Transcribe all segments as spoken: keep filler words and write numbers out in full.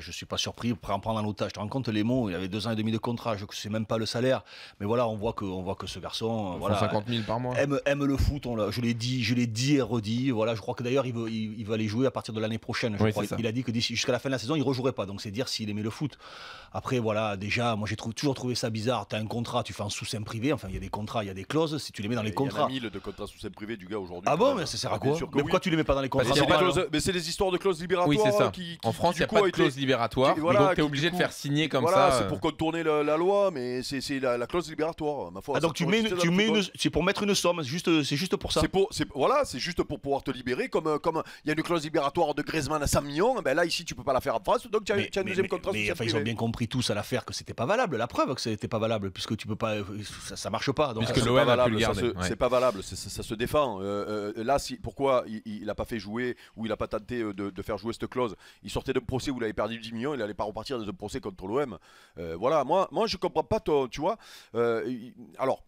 Je ne suis pas surpris de prendre en otage. Tu te rends compte, Lémon, il avait deux ans et demi de contrat, je ne sais même pas le salaire. Mais voilà, on voit que, on voit que ce garçon voilà, cinquante mille par mois. Aime, aime le foot, on je l'ai dit, je l'ai dit et redit. Voilà, je crois que d'ailleurs, il veut, il, il veut aller jouer à partir de l'année prochaine. Je oui, crois. Il a dit que jusqu'à la fin de la saison, il ne rejouerait pas. Donc c'est dire s'il aimait le foot. Après, voilà, déjà, moi j'ai trou toujours trouvé ça bizarre. Tu as un contrat, tu fais un sous-seing privé. Enfin, il y a des contrats, il y a des clauses. Si tu les mets dans les contrats. Il y a mille de contrats sous-seing privé du gars aujourd'hui. Ah bon, mais ça sert à quoi? Mais oui. Pourquoi tu les mets pas dans les contrats? Mais c'est des histoires de clauses libératoires. Oui, c'est ça. Qui, qui, en France, il n'y a pas de clause libératoire. Qui, voilà, donc tu es obligé de faire signer comme voilà, ça. Voilà, c'est pour contourner la, la loi, mais c'est la, la clause libératoire. Ma foi, ah, donc tu mets, tu mets une, c'est pour mettre une somme, c'est juste, c'est juste pour ça. C'est pour, voilà, c'est juste pour pouvoir te libérer. Comme, comme il y a une clause libératoire de Griezmann à cent millions, ben là ici tu peux pas la faire en France, donc tu as, mais, as un deuxième mais, contrat. Mais, mais enfin, ils ont bien compris tous à l'affaire que c'était pas valable. La preuve que c'était pas valable, puisque tu peux pas, ça, ça marche pas. Donc puisque l'O M a pu le garder. C'est pas valable, ça se défend. Là, pourquoi il a pas fait jouer ou il a pas tenté de faire jouer cette clause? Il sortait d'un procès où il avait perdu dix millions, il n'allait pas repartir dans un procès contre l'O M. Euh, voilà, moi, moi je ne comprends pas, toi, tu vois. Euh, alors,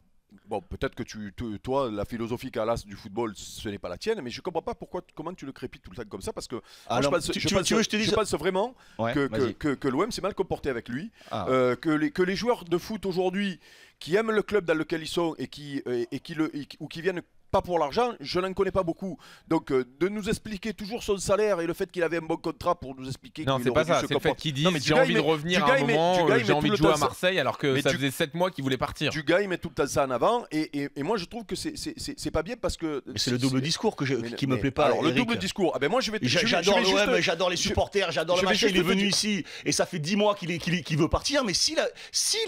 bon, peut-être que tu, tu, toi, la philosophie qu'a l'As du football, ce n'est pas la tienne, mais je ne comprends pas pourquoi, comment tu le crépites tout le temps comme ça, parce que alors, moi, je pense, tu, je tu, pense, tu veux, je te dis je pense vraiment ouais, que, que, que, que l'O M s'est mal comporté avec lui, ah. euh, que, les, que les joueurs de foot aujourd'hui qui aiment le club dans lequel ils sont et qui, et, et qui, le, et, ou qui viennent... pas pour l'argent, je n'en connais pas beaucoup. Donc euh, de nous expliquer toujours son salaire et le fait qu'il avait un bon contrat pour nous expliquer... Non, c'est pas ça, c'est le fait qu'il dise j'ai envie de revenir à un moment, j'ai envie de jouer à Marseille alors que ça faisait sept mois qu'il voulait partir. Du gars, il met tout le temps ça en avant et, et, et moi je trouve que c'est pas bien parce que... C'est le double discours que je, mais, qui mais, me plaît pas. Alors le double discours, ah ben moi je vais... J'adore l'O M, j'adore les supporters, j'adore le match, il est venu ici et ça fait dix mois qu'il veut partir, mais s'il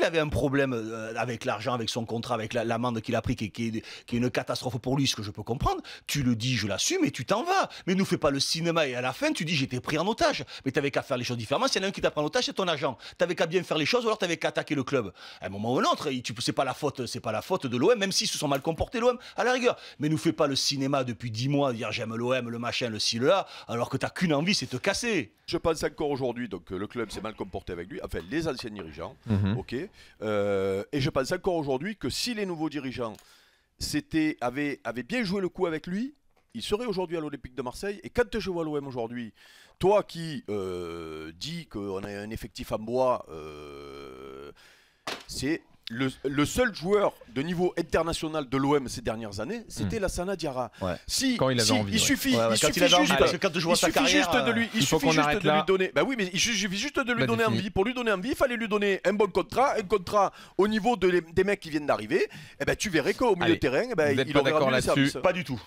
avait un problème avec l'argent, avec son contrat, avec l'amende qu'il a pris qui est une catastrophe pour lui, ce que je peux comprendre, tu le dis, je l'assume et tu t'en vas. Mais nous fais pas le cinéma et à la fin tu dis j'étais pris en otage. Mais t'avais qu'à faire les choses différemment. S'il y en a un qui t'a pris en otage, c'est ton agent. T'avais qu'à bien faire les choses ou alors t'avais qu'à attaquer le club. À un moment ou à un autre, c'est pas la faute, c'est pas la faute de l'O M, même s'ils se sont mal comportés l'O M à la rigueur. Mais nous fais pas le cinéma depuis dix mois, dire j'aime l'O M, le machin, le ci, le là, alors que t'as qu'une envie, c'est te casser. Je pense encore aujourd'hui, donc le club s'est mal comporté avec lui, enfin les anciens dirigeants, mm-hmm. ok. Euh, et je pense encore aujourd'hui que si les nouveaux dirigeants C'était, avait, avait bien joué le coup avec lui, il serait aujourd'hui à l'Olympique de Marseille. Et quand je vois l'O M aujourd'hui, toi qui euh, dis qu'on a un effectif en bois, euh, c'est le, le seul joueur de niveau international de l'O M ces dernières années, c'était mmh. Lassana Diarra. Ouais. Si, quand il avait si, envie. Il suffit juste de lui, il il faut suffit juste de là. lui donner. Bah oui, mais il suffit juste de lui bah, donner envie. Pour lui donner envie, il fallait lui donner un bon contrat, un contrat au niveau de les, des mecs qui viennent d'arriver. Et ben bah, tu verrais qu'au milieu Allez, de terrain, bah, il aurait rendu les services. Pas du tout.